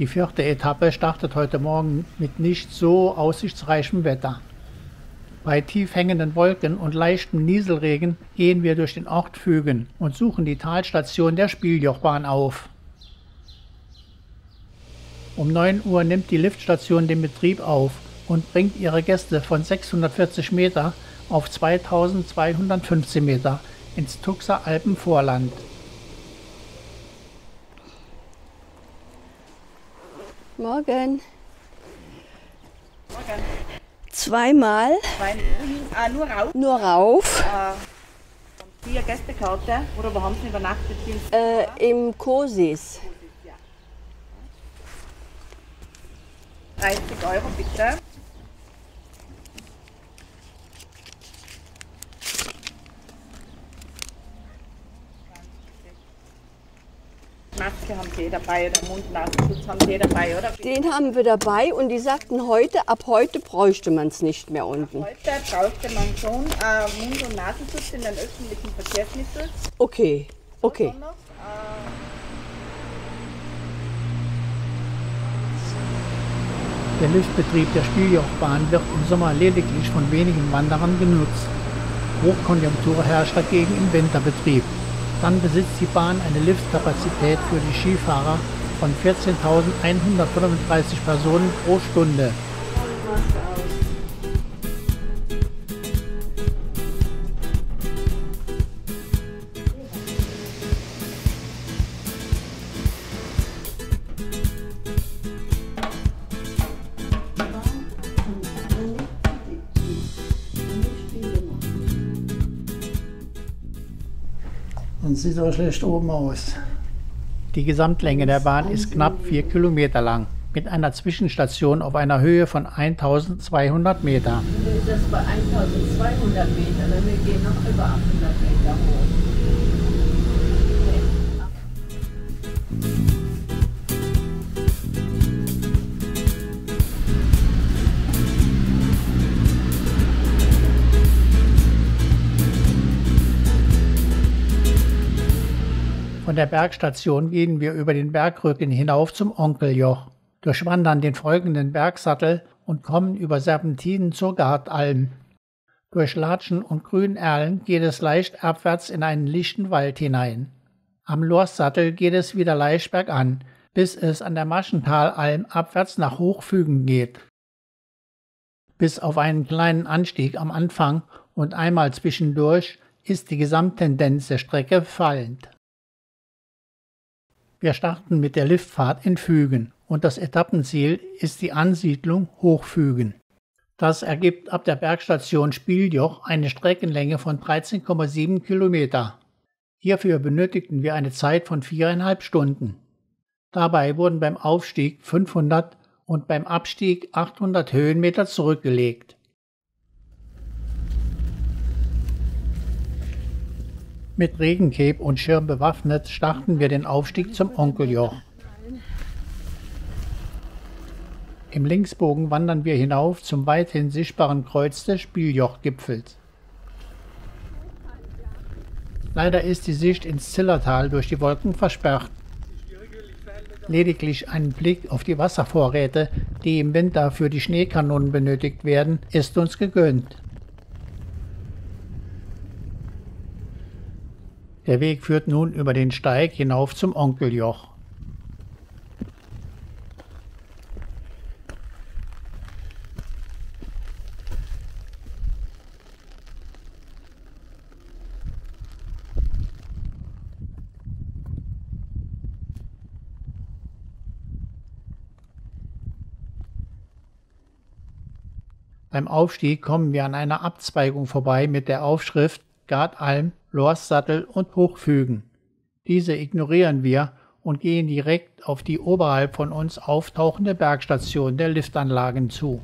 Die vierte Etappe startet heute Morgen mit nicht so aussichtsreichem Wetter. Bei tief hängenden Wolken und leichtem Nieselregen gehen wir durch den Ort Fügen und suchen die Talstation der Spieljochbahn auf. Um 9 Uhr nimmt die Liftstation den Betrieb auf und bringt ihre Gäste von 640 Meter auf 2215 Meter ins Tuxer Alpenvorland. Morgen. Morgen. Zweimal. Nur rauf. Nur rauf. Vier Gästekarte. Oder wo haben Sie übernachtet? Im Kosis. 30 Euro bitte. Maske haben Sie dabei oder Mund-Nasenschutz haben Sie dabei, oder? Den haben wir dabei und die sagten heute, ab heute bräuchte man es nicht mehr unten. Ab heute brauchte man schon Mund- und Nasenschutz in den öffentlichen Verkehrsmitteln. Okay, okay. Der Liftbetrieb der Spieljochbahn wird im Sommer lediglich von wenigen Wanderern genutzt. Hochkonjunktur herrscht dagegen im Winterbetrieb. Dann besitzt die Bahn eine Liftkapazität für die Skifahrer von 14.135 Personen pro Stunde. Sieht aber schlecht oben aus. Die Gesamtlänge der Bahn ist knapp 4 Kilometer lang, mit einer Zwischenstation auf einer Höhe von 1200 Meter. Hier ist das bei 1200 Meter, denn wir gehen noch über 800 Meter hoch. Von der Bergstation gehen wir über den Bergrücken hinauf zum Onkeljoch, durchwandern den folgenden Bergsattel und kommen über Serpentinen zur Gart Alm. Durch Latschen und Grünerlen geht es leicht abwärts in einen lichten Wald hinein. Am Loarssattel geht es wieder leicht bergan, bis es an der Maschentalalm abwärts nach Hochfügen geht. Bis auf einen kleinen Anstieg am Anfang und einmal zwischendurch ist die Gesamttendenz der Strecke fallend. Wir starten mit der Liftfahrt in Fügen und das Etappenziel ist die Ansiedlung Hochfügen. Das ergibt ab der Bergstation Spieljoch eine Streckenlänge von 13,7 Kilometer. Hierfür benötigten wir eine Zeit von 4,5 Stunden. Dabei wurden beim Aufstieg 500 und beim Abstieg 800 Höhenmeter zurückgelegt. Mit Regencape und Schirm bewaffnet starten wir den Aufstieg zum Onkeljoch. Im Linksbogen wandern wir hinauf zum weithin sichtbaren Kreuz des Spieljochgipfels. Leider ist die Sicht ins Zillertal durch die Wolken versperrt. Lediglich ein Blick auf die Wasservorräte, die im Winter für die Schneekanonen benötigt werden, ist uns gegönnt. Der Weg führt nun über den Steig hinauf zum Onkeljoch. Beim Aufstieg kommen wir an einer Abzweigung vorbei mit der Aufschrift Gart Alm, Loarssattel und Hochfügen. Diese ignorieren wir und gehen direkt auf die oberhalb von uns auftauchende Bergstation der Liftanlagen zu.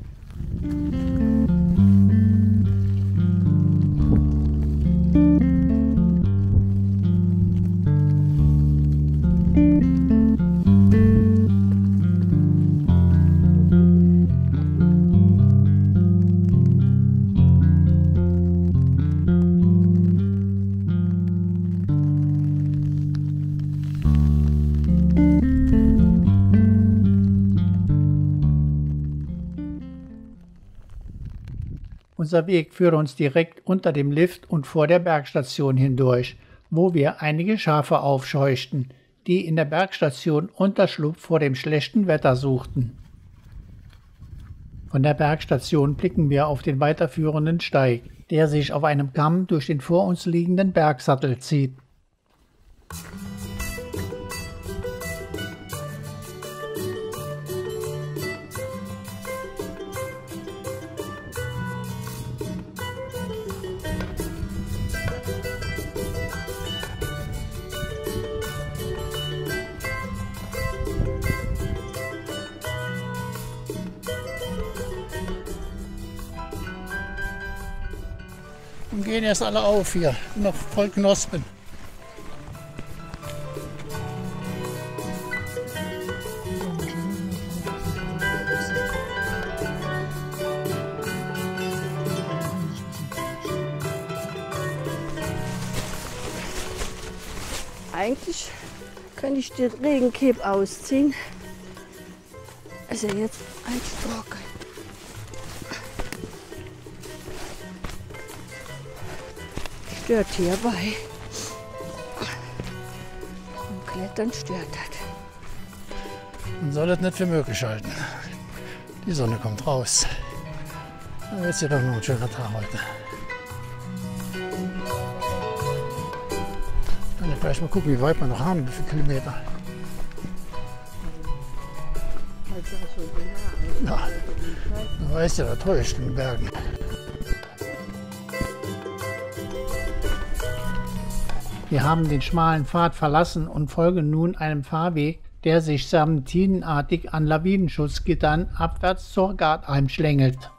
Unser Weg führte uns direkt unter dem Lift und vor der Bergstation hindurch, wo wir einige Schafe aufscheuchten, die in der Bergstation Unterschlupf vor dem schlechten Wetter suchten. Von der Bergstation blicken wir auf den weiterführenden Steig, der sich auf einem Kamm durch den vor uns liegenden Bergsattel zieht. Und gehen erst alle auf hier, noch voll Knospen. Eigentlich könnte ich den Regencape ausziehen. Ist ja jetzt eigentlich trocken. Stört hierbei. Und Klettern stört das. Man soll das nicht für möglich halten. Die Sonne kommt raus. Dann wird es ja doch noch ein schöner Tag heute. Dann vielleicht mal gucken, wie weit wir noch haben, wie viele Kilometer. Ja, man weiß ja, da täuscht in den Bergen. Wir haben den schmalen Pfad verlassen und folgen nun einem Fahrweg, der sich serpentinenartig an Lawinenschutzgittern abwärts zur Gart Alm schlängelt.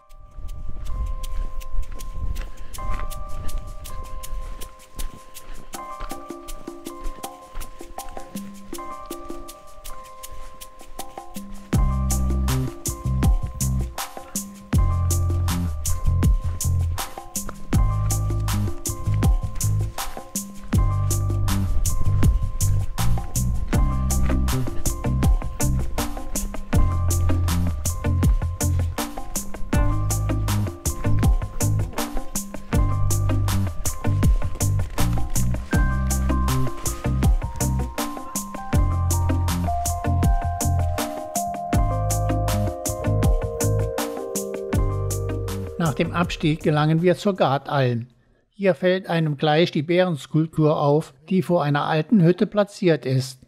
Nach dem Abstieg gelangen wir zur Gart Alm. Hier fällt einem gleich die Bärenskulptur auf, die vor einer alten Hütte platziert ist.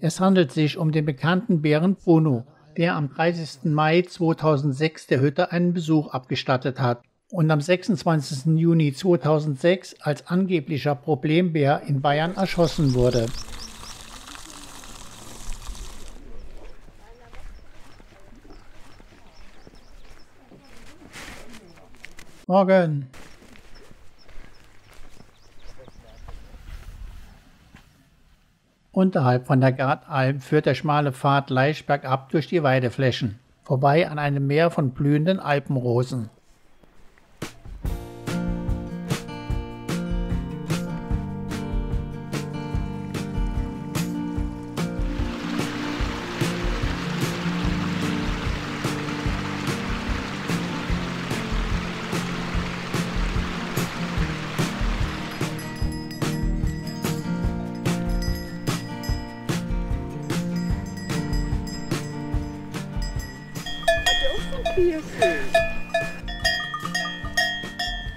Es handelt sich um den bekannten Bären Bruno, der am 30. Mai 2006 der Hütte einen Besuch abgestattet hat und am 26. Juni 2006 als angeblicher Problembär in Bayern erschossen wurde. Morgen! Unterhalb von der Gart Alm führt der schmale Pfad leicht bergab durch die Weideflächen, vorbei an einem Meer von blühenden Alpenrosen.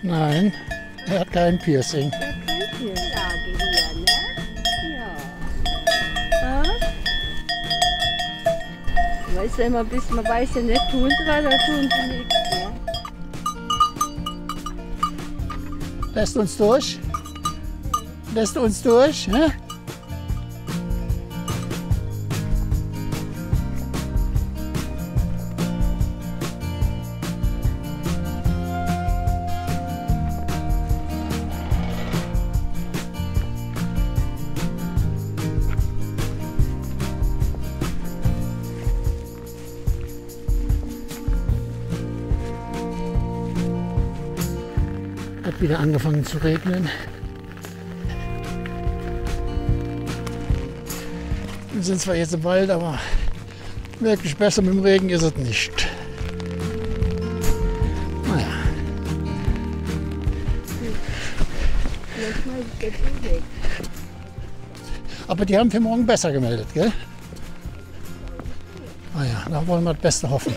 Nein, er hat kein Piercing. Er hat kein Piercing. Hier, ne? Ja. Ja. Weiß ja immer, bis man weiß ja nicht, tun sie was, oder tun sie nichts. Ne? Lässt uns durch? Lässt uns durch? Ne? Hat wieder angefangen zu regnen. Wir sind zwar jetzt im Wald, aber wirklich besser mit dem Regen ist es nicht. Naja, Aber die haben für morgen besser gemeldet, gell? Ah ja, da wollen wir das Beste hoffen.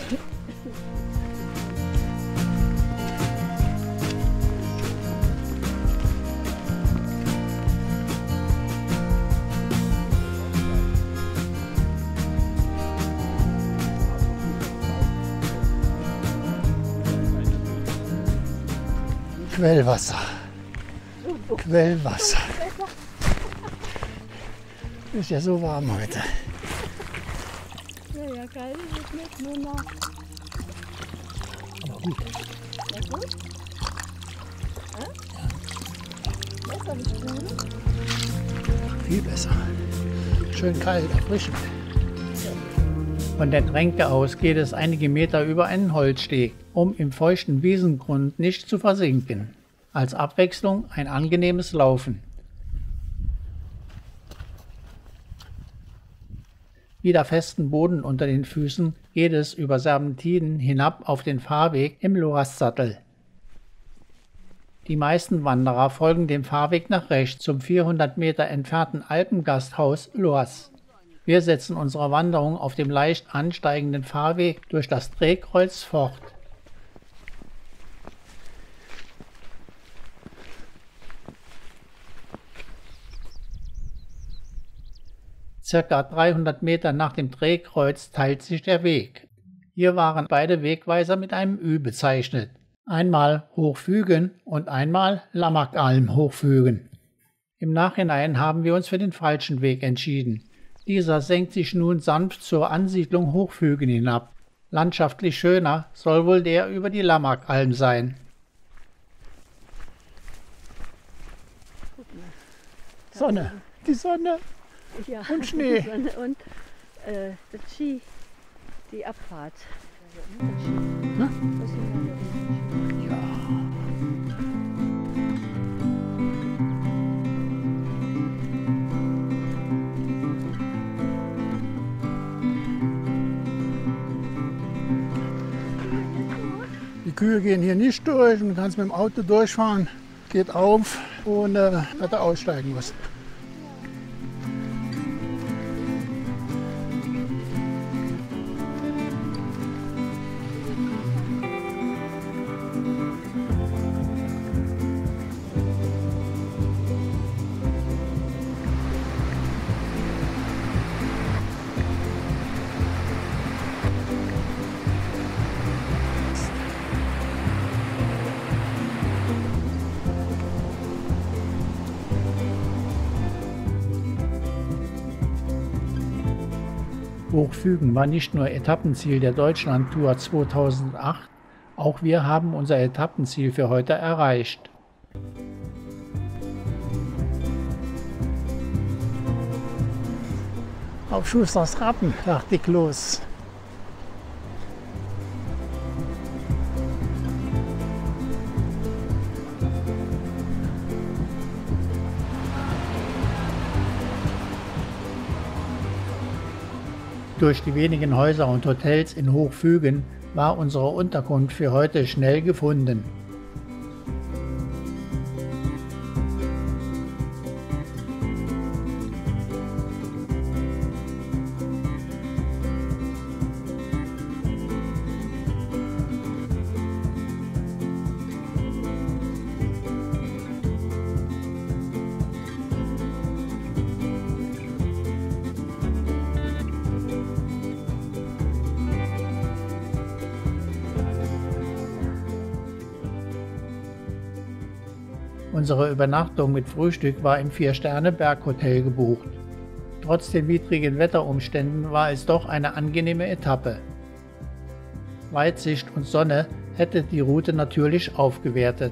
Quellwasser. Quellwasser. Ist ja so warm heute. Ja, ja, geil ist es nicht, nur noch. Aber gut. Ja, gut. Ja? Ja. Besser als Bruno? Viel besser. Schön kalt, erfrischend. Von der Tränke aus geht es einige Meter über einen Holzsteg, um im feuchten Wiesengrund nicht zu versinken. Als Abwechslung ein angenehmes Laufen. Wieder festen Boden unter den Füßen geht es über Serpentinen hinab auf den Fahrweg im Loarssattel. Die meisten Wanderer folgen dem Fahrweg nach rechts zum 400 Meter entfernten Alpengasthaus Loas. Wir setzen unsere Wanderung auf dem leicht ansteigenden Fahrweg durch das Drehkreuz fort. Circa 300 Meter nach dem Drehkreuz teilt sich der Weg. Hier waren beide Wegweiser mit einem Ü bezeichnet. Einmal Hochfügen und einmal Lammarkalm Hochfügen. Im Nachhinein haben wir uns für den falschen Weg entschieden. Dieser senkt sich nun sanft zur Ansiedlung Hochfügen hinab. Landschaftlich schöner soll wohl der über die Lammarkalm sein. Sonne, die Sonne. Ja, und Schnee. Und das Ski, die Abfahrt. Ja. Die Kühe gehen hier nicht durch, man kann es mit dem Auto durchfahren, geht auf, ohne dass er aussteigen muss. Hochfügen war nicht nur Etappenziel der Deutschlandtour 2008, auch wir haben unser Etappenziel für heute erreicht. Auf Schusters Rappen, dachte ich los. Durch die wenigen Häuser und Hotels in Hochfügen war unsere Unterkunft für heute schnell gefunden. Unsere Übernachtung mit Frühstück war im 4-Sterne-Berghotel gebucht. Trotz den widrigen Wetterumständen war es doch eine angenehme Etappe. Weitsicht und Sonne hätte die Route natürlich aufgewertet.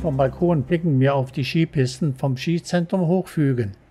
Vom Balkon blicken wir auf die Skipisten vom Skizentrum Hochfügen.